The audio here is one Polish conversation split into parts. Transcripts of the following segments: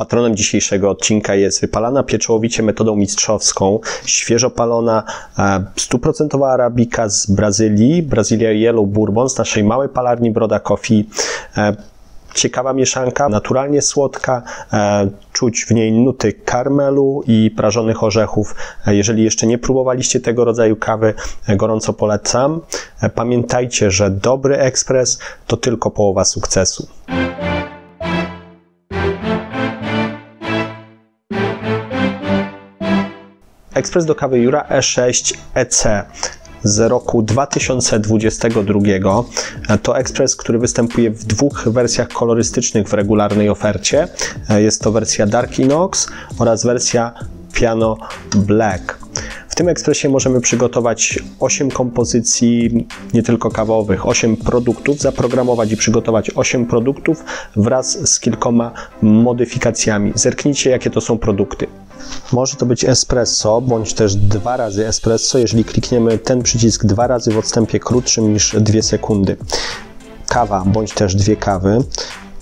Patronem dzisiejszego odcinka jest wypalana pieczołowicie metodą mistrzowską, świeżo palona, 100% arabika z Brazylii, Brazylia Yellow Bourbon z naszej małej palarni Broda Coffee. Ciekawa mieszanka, naturalnie słodka, czuć w niej nuty karmelu i prażonych orzechów. Jeżeli jeszcze nie próbowaliście tego rodzaju kawy, gorąco polecam. Pamiętajcie, że dobry ekspres to tylko połowa sukcesu. Ekspres do kawy Jura E6 EC z roku 2022. To ekspres, który występuje w dwóch wersjach kolorystycznych w regularnej ofercie. Jest to wersja Dark Inox oraz wersja Piano Black. W tym ekspresie możemy przygotować 8 kompozycji, nie tylko kawowych, 8 produktów, zaprogramować i przygotować 8 produktów wraz z kilkoma modyfikacjami. Zerknijcie, jakie to są produkty. Może to być espresso, bądź też 2 razy espresso, jeżeli klikniemy ten przycisk 2 razy w odstępie krótszym niż 2 sekundy. Kawa, bądź też 2 kawy.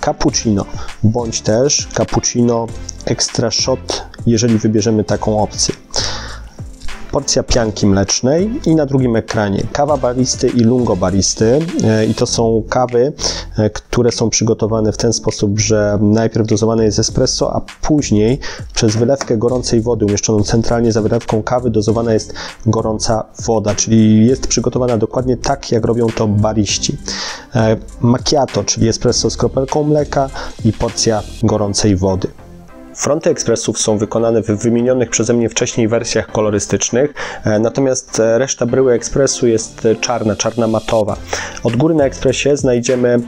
Cappuccino, bądź też cappuccino extra shot, jeżeli wybierzemy taką opcję. Porcja pianki mlecznej i na drugim ekranie kawa baristy i lungo baristy. I to są kawy, które są przygotowane w ten sposób, że najpierw dozowane jest espresso, a później przez wylewkę gorącej wody umieszczoną centralnie za wylewką kawy dozowana jest gorąca woda, czyli jest przygotowana dokładnie tak, jak robią to bariści. Macchiato, czyli espresso z kropelką mleka i porcja gorącej wody. Fronty ekspresów są wykonane w wymienionych przeze mnie wcześniej wersjach kolorystycznych, natomiast reszta bryły ekspresu jest czarna, czarna matowa. Od góry na ekspresie znajdziemy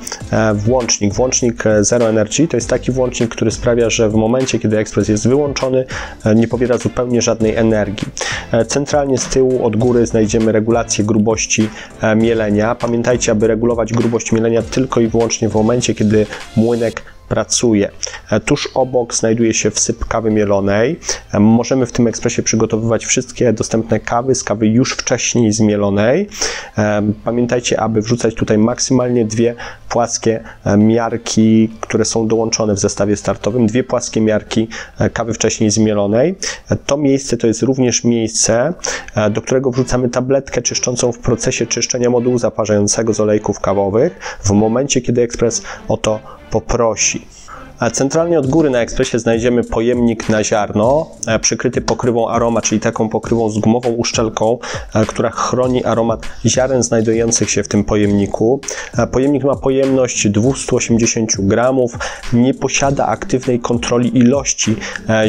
włącznik Zero Energy. To jest taki włącznik, który sprawia, że w momencie, kiedy ekspres jest wyłączony, nie pobiera zupełnie żadnej energii. Centralnie z tyłu od góry znajdziemy regulację grubości mielenia. Pamiętajcie, aby regulować grubość mielenia tylko i wyłącznie w momencie, kiedy młynek pracuje. Tuż obok znajduje się wsyp kawy mielonej. Możemy w tym ekspresie przygotowywać wszystkie dostępne kawy z kawy już wcześniej zmielonej. Pamiętajcie, aby wrzucać tutaj maksymalnie 2 płaskie miarki, które są dołączone w zestawie startowym. 2 płaskie miarki kawy wcześniej zmielonej. To miejsce to jest również miejsce, do którego wrzucamy tabletkę czyszczącą w procesie czyszczenia modułu zaparzającego z olejków kawowych w momencie, kiedy ekspres o to poprosi. Centralnie od góry na ekspresie znajdziemy pojemnik na ziarno, przykryty pokrywą aroma, czyli taką pokrywą z gumową uszczelką, która chroni aromat ziaren znajdujących się w tym pojemniku. Pojemnik ma pojemność 280 gramów, nie posiada aktywnej kontroli ilości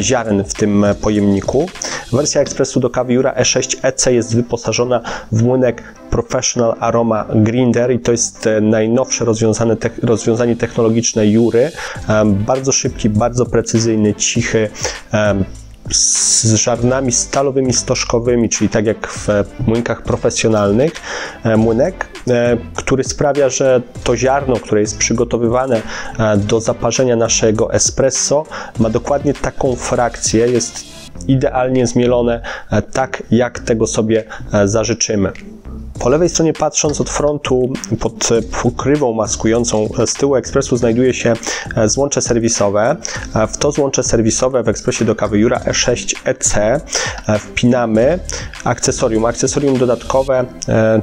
ziaren w tym pojemniku. Wersja ekspresu do kawy Jura E6 EC jest wyposażona w młynek Professional Aroma Grinder i to jest najnowsze rozwiązanie technologiczne Jury. Bardzo szybki, bardzo precyzyjny, cichy, z żarnami stalowymi, stożkowymi, czyli tak jak w młynkach profesjonalnych, młynek, który sprawia, że to ziarno, które jest przygotowywane do zaparzenia naszego espresso, ma dokładnie taką frakcję, jest idealnie zmielone, tak jak tego sobie zażyczymy. Po lewej stronie patrząc od frontu, pod pokrywą maskującą z tyłu ekspresu znajduje się złącze serwisowe. W to złącze serwisowe w ekspresie do kawy Jura E6 EC wpinamy akcesorium. Akcesorium dodatkowe,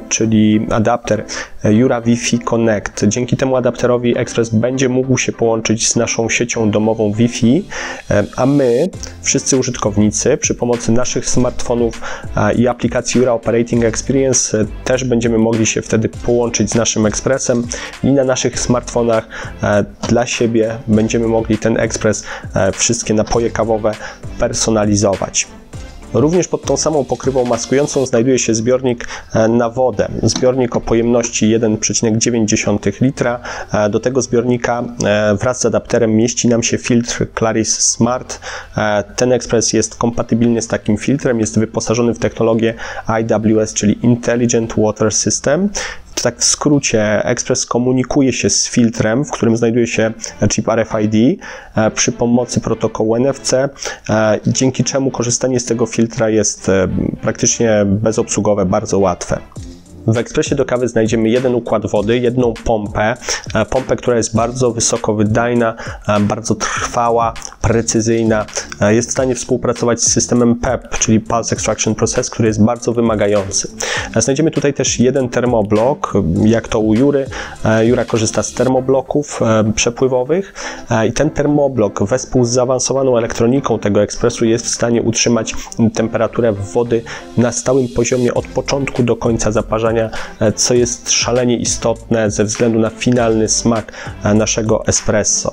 czyli adapter Jura WiFi Connect. Dzięki temu adapterowi ekspres będzie mógł się połączyć z naszą siecią domową Wi-Fi, a my, wszyscy użytkownicy, przy pomocy naszych smartfonów i aplikacji Jura Operating Experience też będziemy mogli się wtedy połączyć z naszym ekspresem i na naszych smartfonach dla siebie będziemy mogli ten ekspres, wszystkie napoje kawowe personalizować. Również pod tą samą pokrywą maskującą znajduje się zbiornik na wodę. Zbiornik o pojemności 1,9 litra. Do tego zbiornika wraz z adapterem mieści nam się filtr Claris Smart. Ten ekspres jest kompatybilny z takim filtrem, jest wyposażony w technologię IWS, czyli Intelligent Water System. Tak w skrócie, ekspres komunikuje się z filtrem, w którym znajduje się chip RFID przy pomocy protokołu NFC, dzięki czemu korzystanie z tego filtra jest praktycznie bezobsługowe, bardzo łatwe. W ekspresie do kawy znajdziemy jeden układ wody, jedną pompę, która jest bardzo wysoko wydajna, bardzo trwała, precyzyjna. Jest w stanie współpracować z systemem PEP, czyli Pulse Extraction Process, który jest bardzo wymagający. Znajdziemy tutaj też jeden termoblok, jak to u Jury. Jura korzysta z termobloków przepływowych i ten termoblok wespół z zaawansowaną elektroniką tego ekspresu jest w stanie utrzymać temperaturę wody na stałym poziomie od początku do końca zaparzania, co jest szalenie istotne ze względu na finalny smak naszego espresso.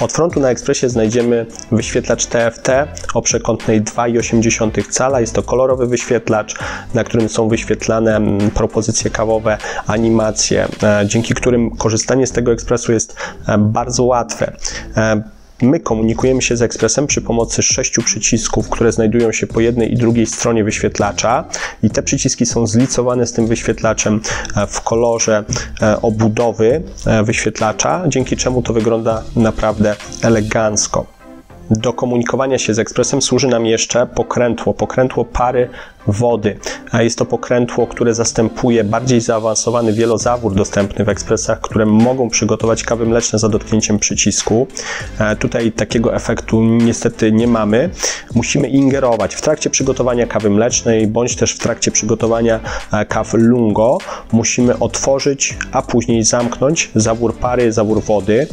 Od frontu na ekspresie znajdziemy wyświetlacz TFT o przekątnej 2,8 cala. Jest to kolorowy wyświetlacz, na którym są wyświetlane propozycje kawowe, animacje, dzięki którym korzystanie z tego ekspresu jest bardzo łatwe. My komunikujemy się z ekspresem przy pomocy 6 przycisków, które znajdują się po jednej i drugiej stronie wyświetlacza i te przyciski są zlicowane z tym wyświetlaczem w kolorze obudowy wyświetlacza, dzięki czemu to wygląda naprawdę elegancko. Do komunikowania się z ekspresem służy nam jeszcze pokrętło pary wody. Jest to pokrętło, które zastępuje bardziej zaawansowany wielozawór dostępny w ekspresach, które mogą przygotować kawy mleczne za dotknięciem przycisku. Tutaj takiego efektu niestety nie mamy. Musimy ingerować w trakcie przygotowania kawy mlecznej, bądź też w trakcie przygotowania kaw lungo. Musimy otworzyć, a później zamknąć zawór pary, zawór wody,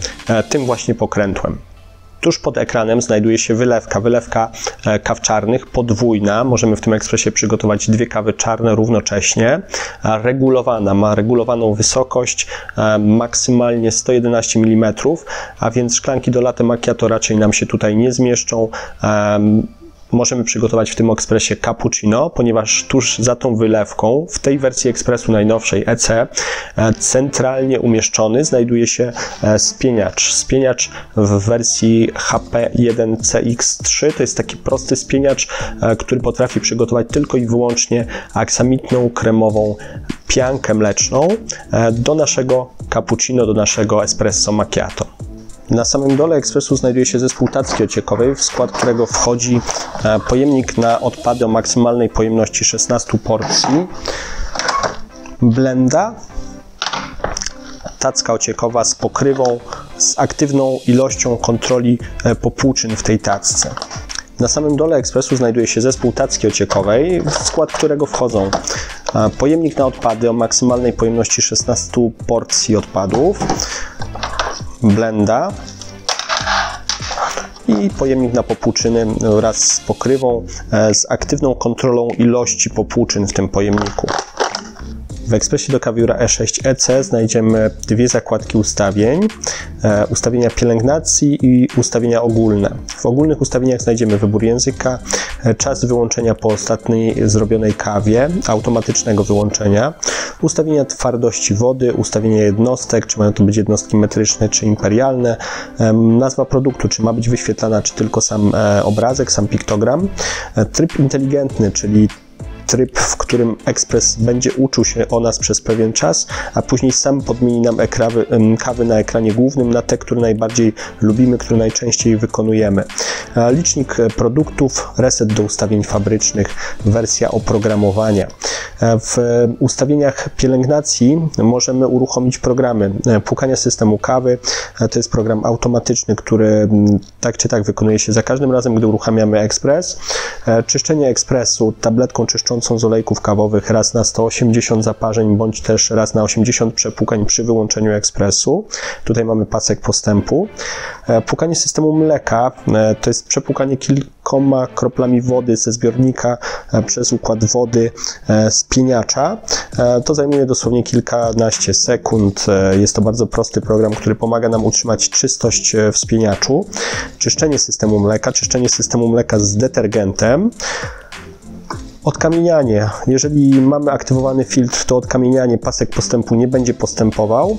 tym właśnie pokrętłem. Tuż pod ekranem znajduje się wylewka kaw czarnych, podwójna. Możemy w tym ekspresie przygotować 2 kawy czarne równocześnie. Regulowana, ma regulowaną wysokość, maksymalnie 111 mm, a więc szklanki do latte macchiato raczej nam się tutaj nie zmieszczą. Możemy przygotować w tym ekspresie cappuccino, ponieważ tuż za tą wylewką, w tej wersji ekspresu najnowszej EC, centralnie umieszczony znajduje się spieniacz. Spieniacz w wersji HP1CX3 to jest taki prosty spieniacz, który potrafi przygotować tylko i wyłącznie aksamitną, kremową piankę mleczną do naszego cappuccino, do naszego espresso macchiato. Na samym dole ekspresu znajduje się zespół tacki ociekowej, w skład którego wchodzi pojemnik na odpady o maksymalnej pojemności 16 porcji, blenda, tacka ociekowa z pokrywą, z aktywną ilością kontroli popłuczyn w tej tacce. Na samym dole ekspresu znajduje się zespół tacki ociekowej, w skład którego wchodzą pojemnik na odpady o maksymalnej pojemności 16 porcji odpadów, blenda i pojemnik na popłuczyny wraz z pokrywą, z aktywną kontrolą ilości popłuczyn w tym pojemniku. W ekspresie do kawy Jura E6 EC znajdziemy 2 zakładki ustawień, ustawienia pielęgnacji i ustawienia ogólne. W ogólnych ustawieniach znajdziemy wybór języka, czas wyłączenia po ostatniej zrobionej kawie, automatycznego wyłączenia, ustawienia twardości wody, ustawienia jednostek, czy mają to być jednostki metryczne czy imperialne, nazwa produktu, czy ma być wyświetlana, czy tylko sam obrazek, sam piktogram, tryb inteligentny, czyli tryb, w którym ekspres będzie uczył się o nas przez pewien czas, a później sam podmieni nam kawy na ekranie głównym na te, które najbardziej lubimy, które najczęściej wykonujemy. Licznik produktów, reset do ustawień fabrycznych, wersja oprogramowania. W ustawieniach pielęgnacji możemy uruchomić programy płukania systemu kawy. To jest program automatyczny, który tak czy tak wykonuje się za każdym razem, gdy uruchamiamy ekspres. Czyszczenie ekspresu tabletką czyszczącą z olejków kawowych raz na 180 zaparzeń bądź też raz na 80 przepłukań przy wyłączeniu ekspresu. Tutaj mamy pasek postępu. Płukanie systemu mleka to jest przepłukanie kilkoma kroplami wody ze zbiornika przez układ wody spieniacza. To zajmuje dosłownie kilkanaście sekund. Jest to bardzo prosty program, który pomaga nam utrzymać czystość w spieniaczu. Czyszczenie systemu mleka z detergentem. Odkamienianie. Jeżeli mamy aktywowany filtr, to odkamienianie, pasek postępu nie będzie postępował.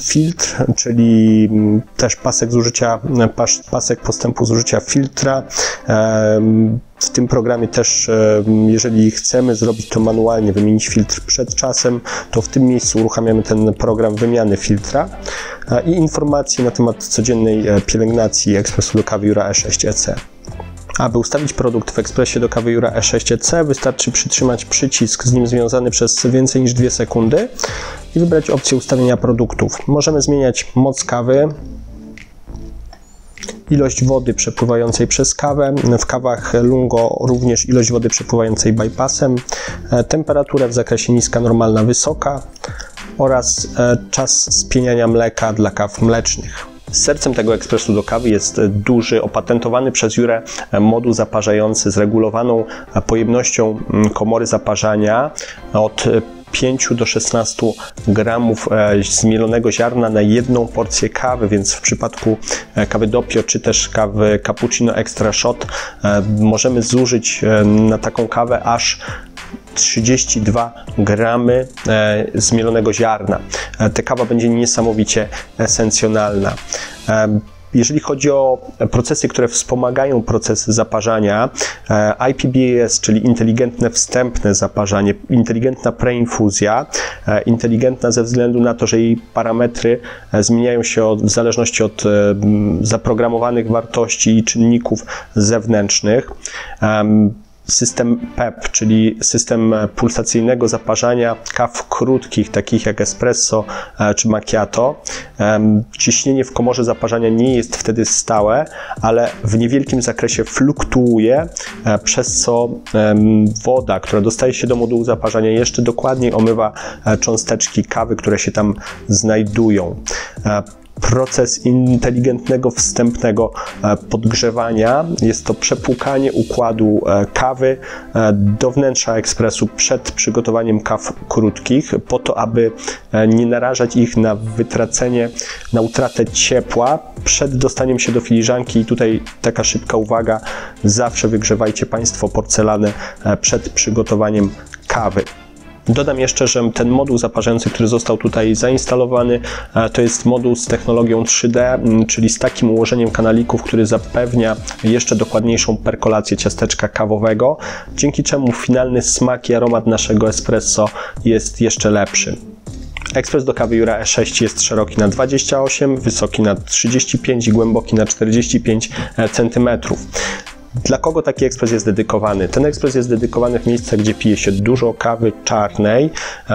Filtr, czyli też pasek postępu zużycia filtra. W tym programie też, jeżeli chcemy zrobić to manualnie, wymienić filtr przed czasem, to w tym miejscu uruchamiamy ten program wymiany filtra i informacje na temat codziennej pielęgnacji ekspresu do kawy Jura E6 EC. Aby ustawić produkt w ekspresie do kawy Jura E6 EC wystarczy przytrzymać przycisk z nim związany przez więcej niż 2 sekundy i wybrać opcję ustawienia produktów. Możemy zmieniać moc kawy, ilość wody przepływającej przez kawę, w kawach lungo również ilość wody przepływającej bypassem, temperatura w zakresie niska, normalna, wysoka oraz czas spieniania mleka dla kaw mlecznych. Sercem tego ekspresu do kawy jest duży, opatentowany przez Jurę moduł zaparzający z regulowaną pojemnością komory zaparzania od 5 do 16 gramów zmielonego ziarna na jedną porcję kawy, więc w przypadku kawy doppio czy też kawy cappuccino extra shot możemy zużyć na taką kawę aż 32 gramy zmielonego ziarna. Ta kawa będzie niesamowicie esencjonalna. Jeżeli chodzi o procesy, które wspomagają procesy zaparzania, IPBS, czyli inteligentne wstępne zaparzanie, inteligentna preinfuzja, inteligentna ze względu na to, że jej parametry zmieniają się w zależności od zaprogramowanych wartości i czynników zewnętrznych, system PEP, czyli system pulsacyjnego zaparzania kaw krótkich, takich jak espresso czy macchiato. Ciśnienie w komorze zaparzania nie jest wtedy stałe, ale w niewielkim zakresie fluktuuje, przez co woda, która dostaje się do modułu zaparzania, jeszcze dokładniej omywa cząsteczki kawy, które się tam znajdują. Proces inteligentnego wstępnego podgrzewania jest to przepłukanie układu kawy do wnętrza ekspresu przed przygotowaniem kaw krótkich, po to aby nie narażać ich na wytracenie, na utratę ciepła przed dostaniem się do filiżanki. I tutaj taka szybka uwaga, zawsze wygrzewajcie Państwo porcelanę przed przygotowaniem kawy. Dodam jeszcze, że ten moduł zaparzający, który został tutaj zainstalowany, to jest moduł z technologią 3D, czyli z takim ułożeniem kanalików, który zapewnia jeszcze dokładniejszą perkolację ciasteczka kawowego, dzięki czemu finalny smak i aromat naszego espresso jest jeszcze lepszy. Ekspres do kawy Jura E6 jest szeroki na 28, wysoki na 35 i głęboki na 45 cm. Dla kogo taki ekspres jest dedykowany? Ten ekspres jest dedykowany w miejscach, gdzie pije się dużo kawy czarnej,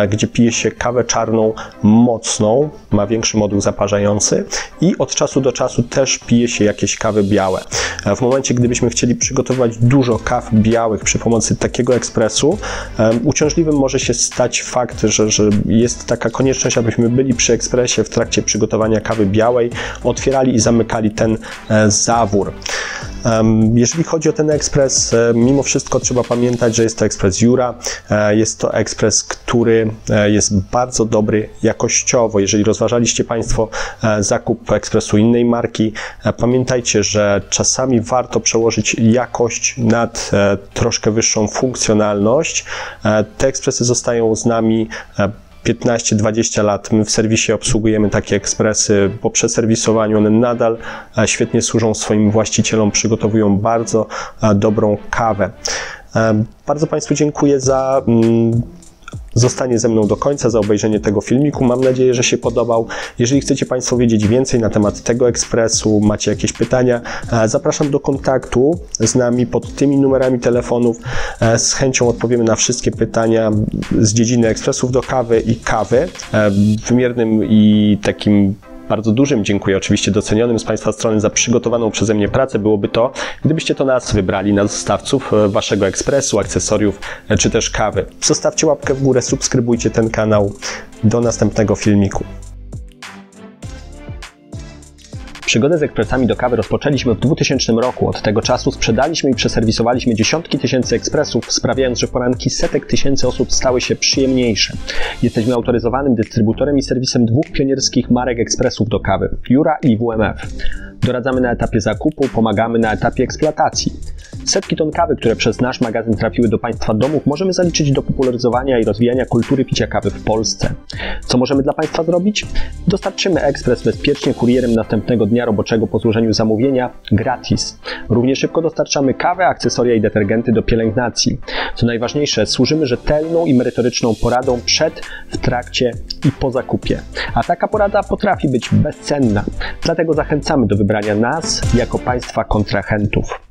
gdzie pije się kawę czarną mocną, ma większy moduł zaparzający i od czasu do czasu też pije się jakieś kawy białe. W momencie, gdybyśmy chcieli przygotować dużo kaw białych przy pomocy takiego ekspresu, uciążliwym może się stać fakt, że jest taka konieczność, abyśmy byli przy ekspresie w trakcie przygotowania kawy białej, otwierali i zamykali ten zawór. Jeżeli chodzi o ten ekspres, mimo wszystko trzeba pamiętać, że jest to ekspres Jura. Jest to ekspres, który jest bardzo dobry jakościowo. Jeżeli rozważaliście Państwo zakup ekspresu innej marki, pamiętajcie, że czasami warto przełożyć jakość nad troszkę wyższą funkcjonalność. Te ekspresy zostają z nami 15-20 lat. My w serwisie obsługujemy takie ekspresy. Po przeserwisowaniu one nadal świetnie służą swoim właścicielom, przygotowują bardzo dobrą kawę. Bardzo Państwu dziękuję za zostanie ze mną do końca, za obejrzenie tego filmiku. Mam nadzieję, że się podobał. Jeżeli chcecie Państwo wiedzieć więcej na temat tego ekspresu, macie jakieś pytania, zapraszam do kontaktu z nami pod tymi numerami telefonów. Z chęcią odpowiemy na wszystkie pytania z dziedziny ekspresów do kawy i kawy. Wymiernym i takim bardzo dużym dziękuję, oczywiście docenionym z Państwa strony, za przygotowaną przeze mnie pracę byłoby to, gdybyście to nas wybrali na dostawców Waszego ekspresu, akcesoriów czy też kawy. Zostawcie łapkę w górę, subskrybujcie ten kanał. Do następnego filmiku. Przygodę z ekspresami do kawy rozpoczęliśmy w 2000 roku. Od tego czasu sprzedaliśmy i przeserwisowaliśmy dziesiątki tysięcy ekspresów, sprawiając, że poranki setek tysięcy osób stały się przyjemniejsze. Jesteśmy autoryzowanym dystrybutorem i serwisem dwóch pionierskich marek ekspresów do kawy – Jura i WMF. Doradzamy na etapie zakupu, pomagamy na etapie eksploatacji. Setki ton kawy, które przez nasz magazyn trafiły do Państwa domów, możemy zaliczyć do popularyzowania i rozwijania kultury picia kawy w Polsce. Co możemy dla Państwa zrobić? Dostarczymy ekspres bezpiecznie kurierem następnego dnia roboczego po złożeniu zamówienia gratis. Równie szybko dostarczamy kawę, akcesoria i detergenty do pielęgnacji. Co najważniejsze, służymy rzetelną i merytoryczną poradą przed, w trakcie i po zakupie. A taka porada potrafi być bezcenna. Dlatego zachęcamy do wybrania nas jako Państwa kontrahentów.